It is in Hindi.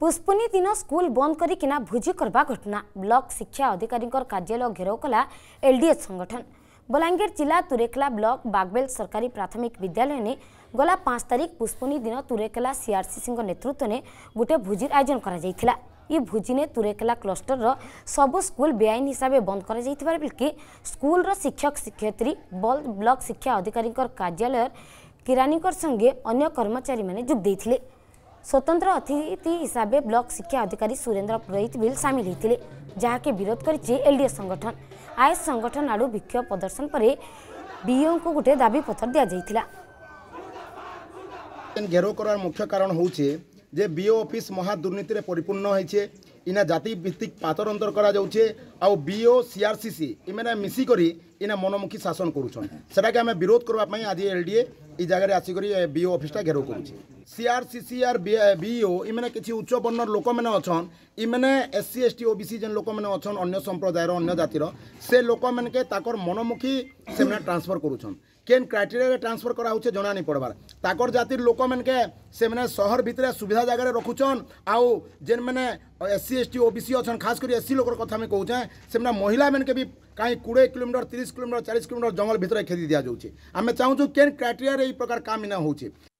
पुष्पुनी दिन स्कूल बंद करा भोजी करवा घटना ब्लॉक शिक्षा अधिकारी कार्यालय घेराव कला एलडीए संगठन। बलांगीर जिला तुरेकला ब्लॉक बागबेल सरकारी प्राथमिक विद्यालय ने गला 5 तारीख पुष्पुनी दिन तुरेकला सीआरसीसी नेतृत्व ने गोटे भोजी आयोजन करा। ये भोजी ने तुरेकला क्लस्टर रो सबु स्कूल बेआईन हिसाब बंद कर स्कूल रो शिक्षक शिक्षयित्री ब्लॉक शिक्षा अधिकारी कार्यालय किरानी संगे अन्य कर्मचारी माने जुग देइथिले। स्वतंत्र अतिथि हिसाब से ब्लॉक शिक्षा अधिकारी सुरेंद्र पुरोहित बिल सामिल होते जहाँकि विरोध कर एलडीए संगठन आयस संगठन आड़ू विक्षोभ प्रदर्शन पर बीईओ को गोटे दाबी पत्र दिया जाइथिला। घेराव करार मुख्य कारण होचे जे बीओ ऑफिस महा दुर्नीति रे परिपूर्ण होइछे। इना जाति भित्तिक पातर अंतर करा जाउछे आ बीओ सीआरसीसी इमेना मिसी करी इना मनोमुखी शासन करूछन। सेटा के हमें विरोध करबा पई आज एलडीए इ जगह रे आसी करी बीओ ऑफिस टा घेराव करूछे। सीआरसीसी आर बीओ इमेना किछि उच्च वर्णर लोक मैंने अछन, इमेने एससी एसटी ओबीसी जन लोक मैंने अछन, अन्य संप्रदायर अन्य जातिर से लोक मैंने के ताकर मनोमुखी सेमेना ट्रांसफर करूछन। केन क्राइटेरिया रे ट्रांसफर करा होचे जना नहीं पड़बार। ताकर जातिर लोक मन के से मैंने शहर भितर सुविधा जगह रखुचन आउ जेन मैंने एससी एसटी ओबीसी अच्छन खास कर एससी लोकर कथा में कहूँ से महिला मन के भी कहीं 20 किलोमीटर 30 किलोमीटर 40 किलोमीटर जंगल भितर खेदी दि जाऊे। आम चाहूँ केन क्राइटेरिया प्रकार काम इना होचे।